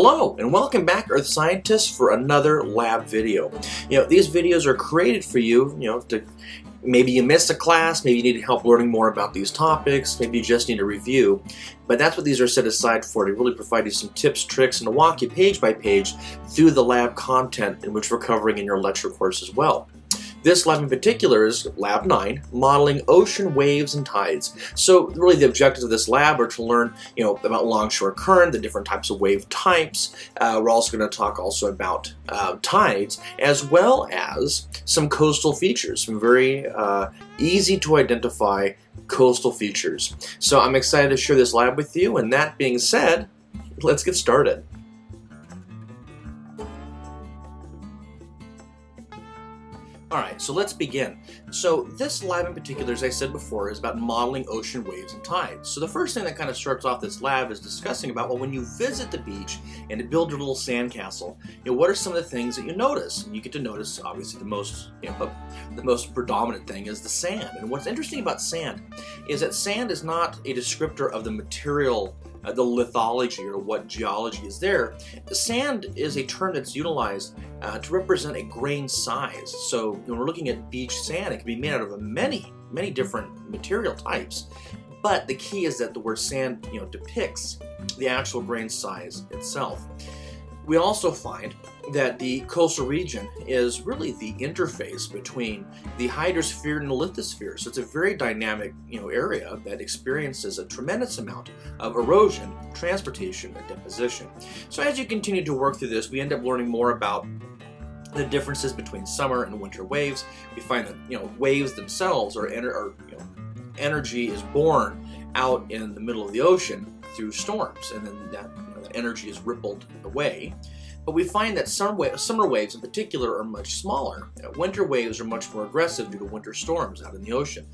Hello and welcome back, Earth Scientists, for another lab video. You know, these videos are created for you, to maybe you missed a class, maybe you need help learning more about these topics, maybe you just need a review, but that's what these are set aside for, to really provide you some tips, tricks, and to walk you page by page through the lab content in which we're covering in your lecture course as well. This lab in particular is Lab 9, Modeling Ocean Waves and Tides. So really the objectives of this lab are to learn about longshore current, the different types of wave types. We're also going to talk about tides, as well as some coastal features, some very easy to identify coastal features. So I'm excited to share this lab with you, and that being said, let's get started. Alright, so let's begin. So this lab in particular, as I said before, is about modeling ocean waves and tides. So the first thing that kind of starts off this lab is discussing about, well, when you visit the beach and to build your little sandcastle, what are some of the things that you notice? And you get to notice, obviously, the most predominant thing is the sand. And what's interesting about sand is that sand is not a descriptor of the material, the lithology, or what geology is there. Sand is a term that's utilized to represent a grain size. So when we're looking at beach sand, it can be made out of many different material types. But the key is that the word sand, depicts the actual grain size itself. We also find that the coastal region is really the interface between the hydrosphere and the lithosphere. So it's a very dynamic, area that experiences a tremendous amount of erosion, transportation, and deposition. So as you continue to work through this, we end up learning more about the differences between summer and winter waves. We find that waves themselves energy is born out in the middle of the ocean through storms, and then that energy is rippled away. But we find that summer waves in particular are much smaller. Winter waves are much more aggressive due to winter storms out in the ocean.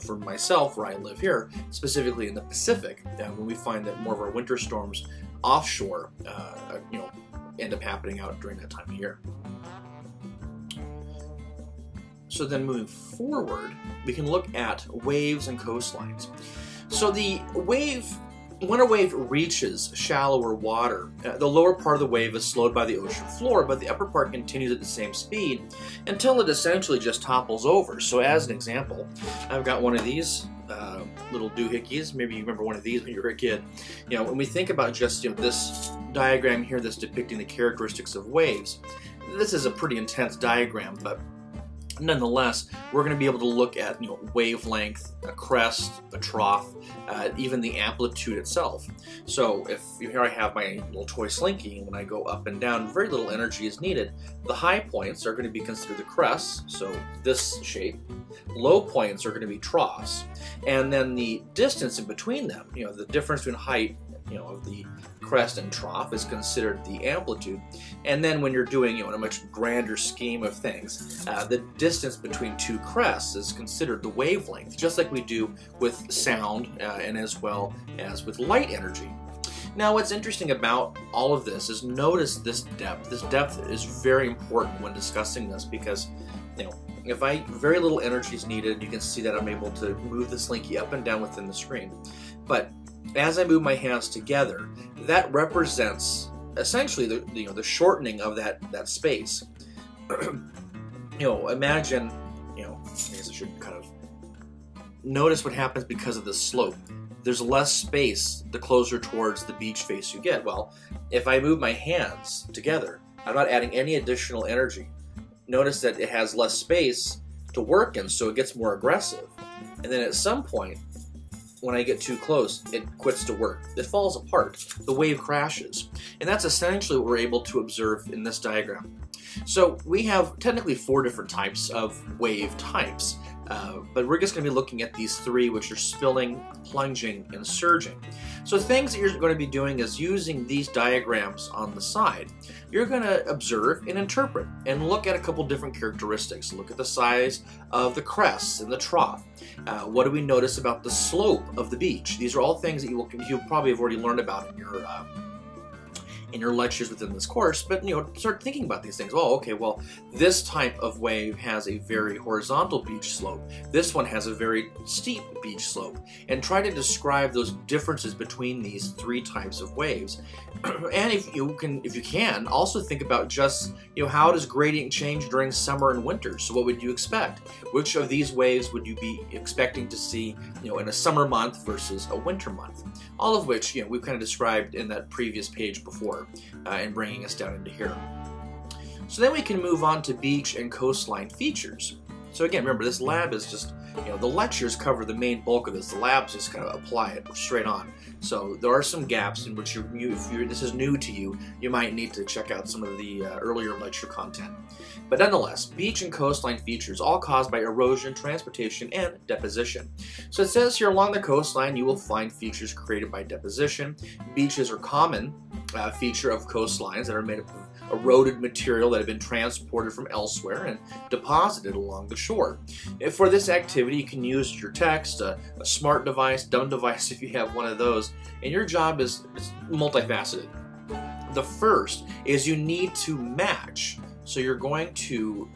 For myself, where I live here, specifically in the Pacific, when we find that more of our winter storms offshore, end up happening out during that time of year. So then moving forward, we can look at waves and coastlines. So the wave, when a wave reaches shallower water, the lower part of the wave is slowed by the ocean floor, but the upper part continues at the same speed until it essentially just topples over. So as an example, I've got one of these little doohickeys. Maybe you remember one of these when you were a kid. When we think about just this diagram here that's depicting the characteristics of waves, this is a pretty intense diagram, but nonetheless, we're going to be able to look at wavelength, a crest, a trough, even the amplitude itself. So if here I have my little toy slinky, and when I go up and down, very little energy is needed. The high points are going to be considered the crests, so this shape. Low points are going to be troughs, and then the distance in between them, the difference between height, of the crest and trough is considered the amplitude. And then when you're doing in a much grander scheme of things, the distance between two crests is considered the wavelength, just like we do with sound and as well as with light energy. Now what's interesting about all of this is notice this depth. This depth is very important when discussing this because if very little energy is needed, you can see that I'm able to move the slinky up and down within the screen. But as I move my hands together, that represents essentially the the shortening of that space. Imagine I guess I should kind of notice what happens because of the slope. There's less space the closer towards the beach face you get. Well, if I move my hands together, I'm not adding any additional energy. Notice that it has less space to work in, so it gets more aggressive. And then at some point, when I get too close, it quits to work. It falls apart. The wave crashes. And that's essentially what we're able to observe in this diagram. So we have technically four different types of wave types, but we're just going to be looking at these three, which are spilling, plunging, and surging. So things that you're going to be doing is using these diagrams on the side. You're going to observe and interpret and look at a couple different characteristics. Look at the size of the crests and the trough. What do we notice about the slope of the beach? These are all things that you probably have already learned about in your in your lectures within this course, but you know, start thinking about these things. Well, okay, well, this type of wave has a very horizontal beach slope. This one has a very steep beach slope. And try to describe those differences between these three types of waves. And if you can, also think about just, you know, how does gradient change during summer and winter? So what would you expect? Which of these waves would you be expecting to see, you know, in a summer month versus a winter month? All of which, you know, we've kind of described in that previous page before, and bringing us down into here. So then we can move on to beach and coastline features. So again, remember, this lab is just, you know, the lectures cover the main bulk of this. The labs just kind of apply it straight on. So there are some gaps in which if this is new to you, you might need to check out some of the earlier lecture content. But nonetheless, beach and coastline features, all caused by erosion, transportation, and deposition. So it says here, along the coastline, you will find features created by deposition. Beaches are common feature of coastlines that are made up of eroded material that have been transported from elsewhere and deposited along the shore. If for this activity, you can use your text, a smart device, dumb device if you have one of those, and your job is multifaceted. The first is you need to match. So you're going to,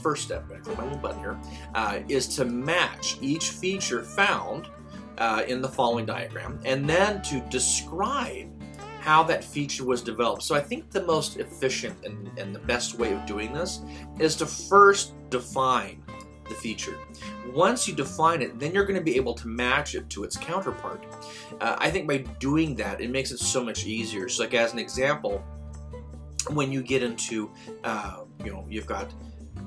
first step, I'm going to click my little button here, is to match each feature found in the following diagram, and then to describe how that feature was developed. So I think the most efficient and the best way of doing this is to first define the feature. Once you define it, then you're going to be able to match it to its counterpart. I think by doing that, it makes it so much easier. So like as an example, when you get into, you know, you've got,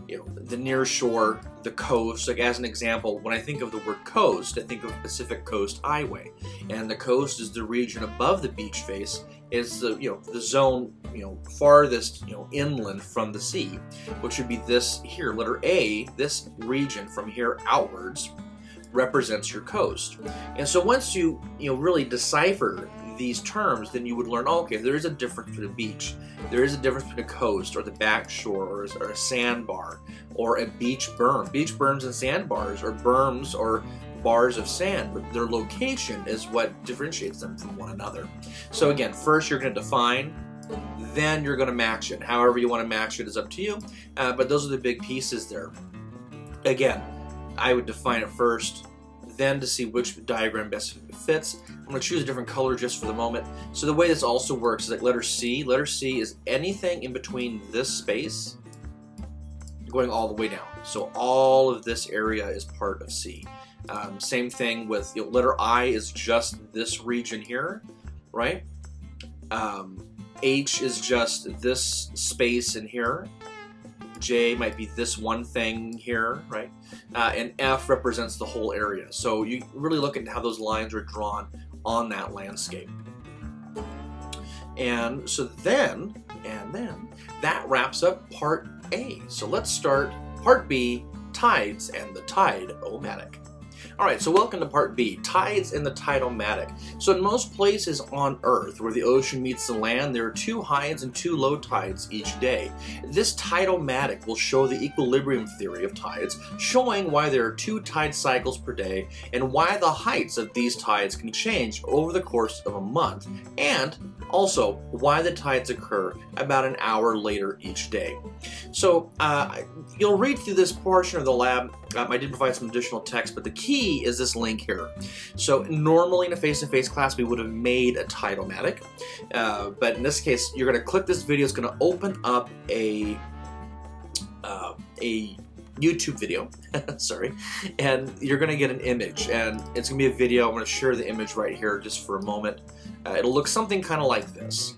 you know, the near shore, the coast. Like as an example, when I think of the word coast, I think of Pacific Coast Highway, and the coast is the region above the beach face, is the, you know, the zone, you know, farthest, you know, inland from the sea, which would be this here, letter A. This region from here outwards represents your coast. And so once you really decipher these terms, then you would learn, oh, okay, there is a difference between a beach, there is a difference between a coast or the back shore or a sandbar or a beach berm. Beach berms and sandbars or berms or bars of sand, but their location is what differentiates them from one another. So again, first you're going to define, then you're going to match it. However you want to match it is up to you, but those are the big pieces there. Again, I would define it first, then to see which diagram best fits. I'm going to choose a different color just for the moment. So the way this also works is like letter C. Letter C is anything in between this space going all the way down. So all of this area is part of C. Same thing with, you know, letter I is just this region here, right? H is just this space in here. J might be this one thing here, right? And F represents the whole area. So you really look at how those lines are drawn on that landscape. And so then, that wraps up part A. So let's start part B, tides and the Tide-O-Matic. Alright, so welcome to part B, tides and the Tide-O-Matic. So in most places on Earth where the ocean meets the land, there are two highs and two low tides each day. This Tide-O-Matic will show the equilibrium theory of tides, showing why there are two tide cycles per day and why the heights of these tides can change over the course of a month, and also why the tides occur about an hour later each day. So you'll read through this portion of the lab. I did provide some additional text, but the key is this link here. So normally in a face-to-face class, we would have made a Tide-O-Matic, but in this case, you're going to click this video. It's going to open up a YouTube video, sorry, and you're going to get an image, and it's going to be a video. I'm going to share the image right here just for a moment. It'll look something kind of like this.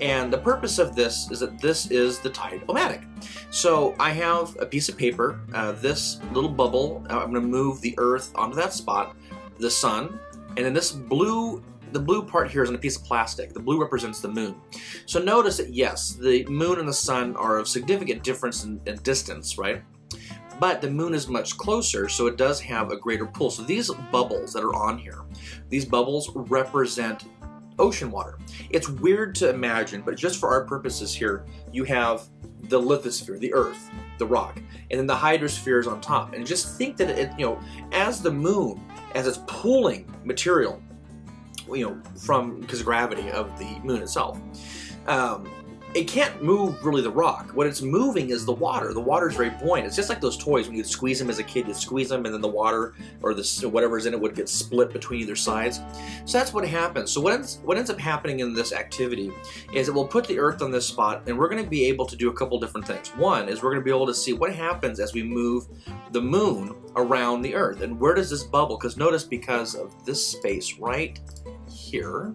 And the purpose of this is that this is the Tide-O-Matic. So I have a piece of paper, this little bubble, I'm going to move the earth onto that spot, the sun, and then this blue, the blue part here is on a piece of plastic. The blue represents the moon. So notice that yes, the moon and the sun are of significant difference in distance, right? But the moon is much closer, so it does have a greater pull. So these bubbles that are on here, these bubbles represent ocean water. It's weird to imagine, but just for our purposes here, you have the lithosphere, the earth, the rock, and then the hydrosphere is on top. And just think that it, you know, as the moon, as it's pulling material, you know, from, because of gravity of the moon itself, It can't move really the rock. What it's moving is the water. The water's very buoyant. It's just like those toys when you'd squeeze them as a kid. You'd squeeze them and then the water or whatever's in it would get split between either sides. So that's what happens. So what ends up happening in this activity is it will put the earth on this spot, and we're going to be able to do a couple different things. One is we're going to be able to see what happens as we move the moon around the earth. And where does this bubble? Because notice, because of this space right here,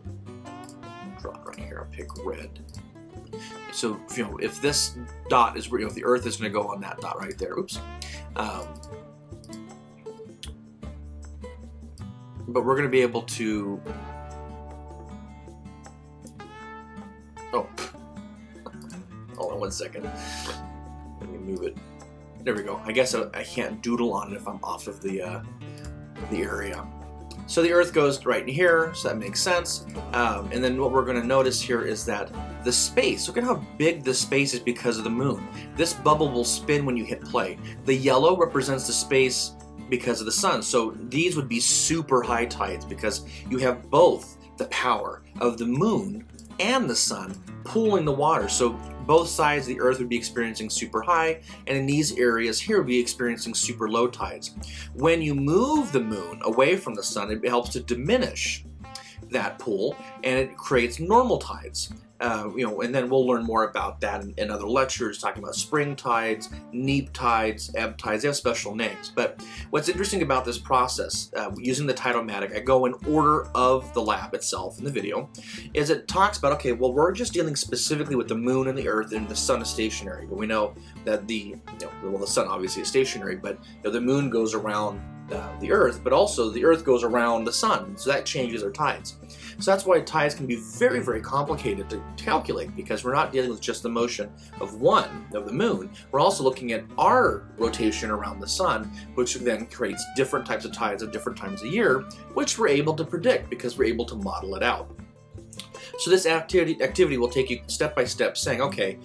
draw it right here, I'll pick red. So, you know, if this dot is where, you know, if the earth is going to go on that dot right there, oops. But we're going to be able to, oh, hold on one second. Let me move it. There we go. I guess I can't doodle on it if I'm off of the area. So the earth goes right in here, so that makes sense. And then what we're going to notice here is that the space, look at how big the space is because of the moon. This bubble will spin when you hit play. The yellow represents the space because of the sun. So these would be super high tides because you have both the power of the moon and the sun pooling the water. So both sides of the earth would be experiencing super high, and in these areas here would be experiencing super low tides. When you move the moon away from the sun, it helps to diminish that pool, and it creates normal tides. You know, and then we'll learn more about that in other lectures, talking about spring tides, neap tides, ebb tides. They have special names. But what's interesting about this process, using the Tide-O-Matic, I go in order of the lab itself in the video, is it talks about, okay, well, we're just dealing specifically with the moon and the earth, and the sun is stationary. But we know that the sun obviously is stationary, but the moon goes around the earth, but also the earth goes around the sun, so that changes our tides. So that's why tides can be very, very complicated to calculate, because we're not dealing with just the motion of the moon. We're also looking at our rotation around the sun, which then creates different types of tides at different times a year, which we're able to predict because we're able to model it out. So this activity will take you step by step, saying, okay,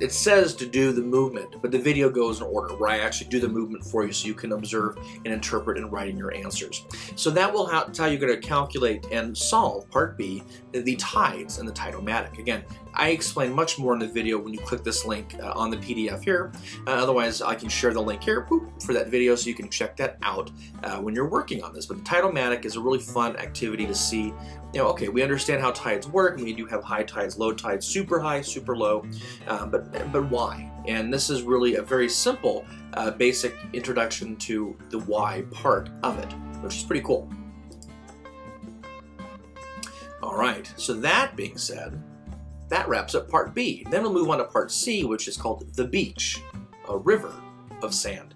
it says to do the movement, but the video goes in order where I actually do the movement for you so you can observe and interpret and write in your answers. So that will how you're going to calculate and solve Part B, the tides and the Tide-O-Matic. Again, I explain much more in the video when you click this link on the PDF here. Otherwise, I can share the link here for that video so you can check that out when you're working on this. But the Tide-O-Matic is a really fun activity to see. Okay, we understand how tides work. We do have high tides, low tides, super high, super low, but why? And this is really a very simple, basic introduction to the why part of it, which is pretty cool. All right, so that being said, that wraps up Part B. Then we'll move on to Part C, which is called The Beach, a River of Sand.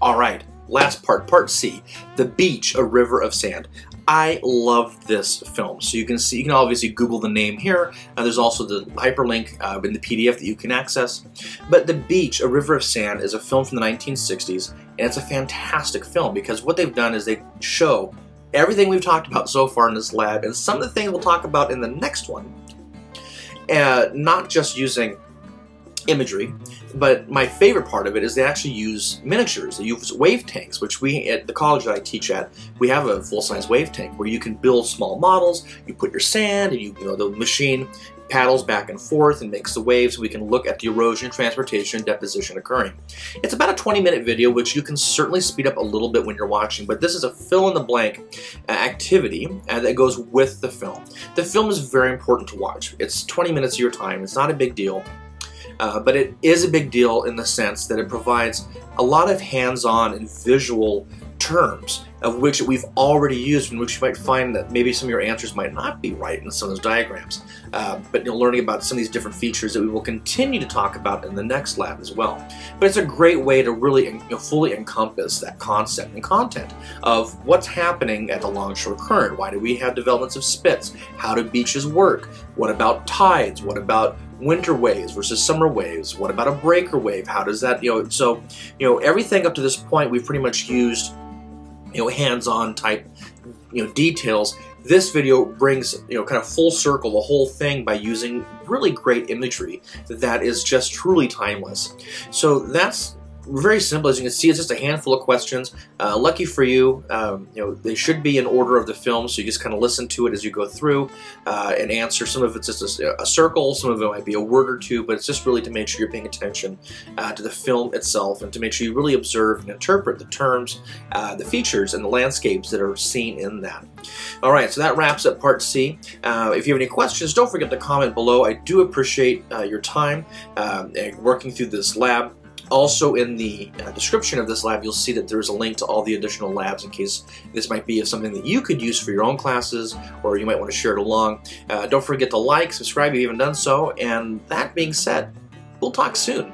All right. Last part, Part C, The Beach, A River of Sand. I love this film. So you can see, you can obviously Google the name here. There's also the hyperlink in the PDF that you can access. But The Beach, A River of Sand is a film from the 1960s, and it's a fantastic film because what they've done is they show everything we've talked about so far in this lab and some of the things we'll talk about in the next one, not just using imagery, but my favorite part of it is they actually use miniatures. They use wave tanks, which we at the college that I teach at, we have a full-size wave tank where you can build small models. You put your sand, and you know the machine paddles back and forth and makes the waves. We can look at the erosion, transportation, deposition occurring. It's about a 20-minute video, which you can certainly speed up a little bit when you're watching, but this is a fill-in-the-blank activity that goes with the film. The film is very important to watch. It's 20 minutes of your time. It's not a big deal. But it is a big deal in the sense that it provides a lot of hands-on and visual terms of which we've already used and which you might find that maybe some of your answers might not be right in some of those diagrams. But learning about some of these different features that we will continue to talk about in the next lab as well. But it's a great way to really fully encompass that concept and content of what's happening at the longshore current. Why do we have developments of spits? How do beaches work? What about tides? What about winter waves versus summer waves? What about a breaker wave? How does that, everything up to this point we've pretty much used, hands-on type, details. This video brings, kind of full circle the whole thing by using really great imagery that is just truly timeless. So that's very simple. As you can see, it's just a handful of questions. Lucky for you, they should be in order of the film, so you just kind of listen to it as you go through and answer. Some of it's just a circle, some of it might be a word or two, but it's just really to make sure you're paying attention to the film itself and to make sure you really observe and interpret the terms, the features, and the landscapes that are seen in that. Alright, so that wraps up Part C. If you have any questions, don't forget to comment below. I do appreciate your time and working through this lab. Also, in the description of this lab, you'll see that there's a link to all the additional labs in case this might be something that you could use for your own classes, or you might want to share it along. Don't forget to like, subscribe if you haven't done so, and that being said, we'll talk soon.